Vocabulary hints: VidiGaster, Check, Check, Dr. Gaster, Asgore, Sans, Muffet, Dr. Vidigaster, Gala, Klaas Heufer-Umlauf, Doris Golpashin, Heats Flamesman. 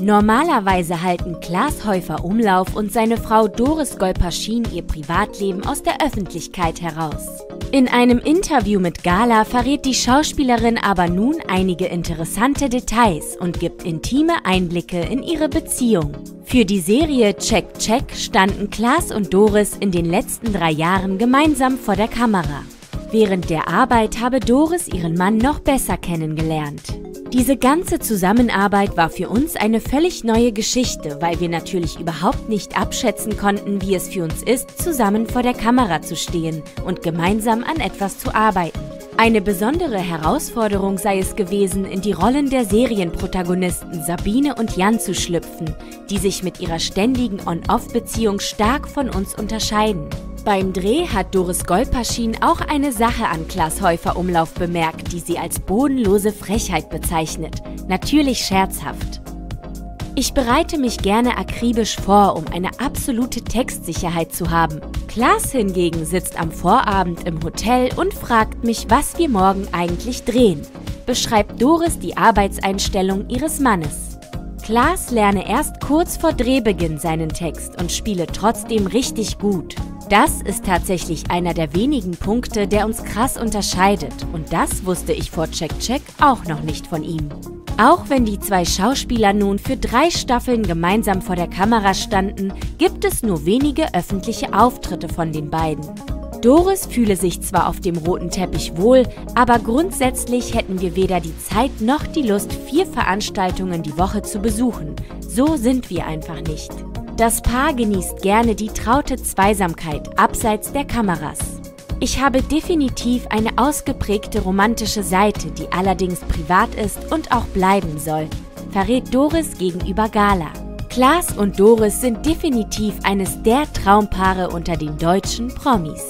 Normalerweise halten Klaas Heufer-Umlauf und seine Frau Doris Golpashin ihr Privatleben aus der Öffentlichkeit heraus. In einem Interview mit Gala verrät die Schauspielerin aber nun einige interessante Details und gibt intime Einblicke in ihre Beziehung. Für die Serie Check, Check standen Klaas und Doris in den letzten 3 Jahren gemeinsam vor der Kamera. Während der Arbeit habe Doris ihren Mann noch besser kennengelernt. Diese ganze Zusammenarbeit war für uns eine völlig neue Geschichte, weil wir natürlich überhaupt nicht abschätzen konnten, wie es für uns ist, zusammen vor der Kamera zu stehen und gemeinsam an etwas zu arbeiten. Eine besondere Herausforderung sei es gewesen, in die Rollen der Serienprotagonisten Sabine und Jan zu schlüpfen, die sich mit ihrer ständigen On-Off-Beziehung stark von uns unterscheiden. Beim Dreh hat Doris Golpashin auch eine Sache an Klaas Heufer-Umlauf bemerkt, die sie als bodenlose Frechheit bezeichnet, natürlich scherzhaft. Ich bereite mich gerne akribisch vor, um eine absolute Textsicherheit zu haben. Klaas hingegen sitzt am Vorabend im Hotel und fragt mich, was wir morgen eigentlich drehen, beschreibt Doris die Arbeitseinstellung ihres Mannes. Klaas lerne erst kurz vor Drehbeginn seinen Text und spiele trotzdem richtig gut. Das ist tatsächlich einer der wenigen Punkte, der uns krass unterscheidet, und das wusste ich vor Check Check auch noch nicht von ihm. Auch wenn die 2 Schauspieler nun für 3 Staffeln gemeinsam vor der Kamera standen, gibt es nur wenige öffentliche Auftritte von den beiden. Doris fühle sich zwar auf dem roten Teppich wohl, aber grundsätzlich hätten wir weder die Zeit noch die Lust, 4 Veranstaltungen die Woche zu besuchen. So sind wir einfach nicht. Das Paar genießt gerne die traute Zweisamkeit abseits der Kameras. Ich habe definitiv eine ausgeprägte romantische Seite, die allerdings privat ist und auch bleiben soll, verrät Doris gegenüber Gala. Klaas und Doris sind definitiv eines der Traumpaare unter den deutschen Promis.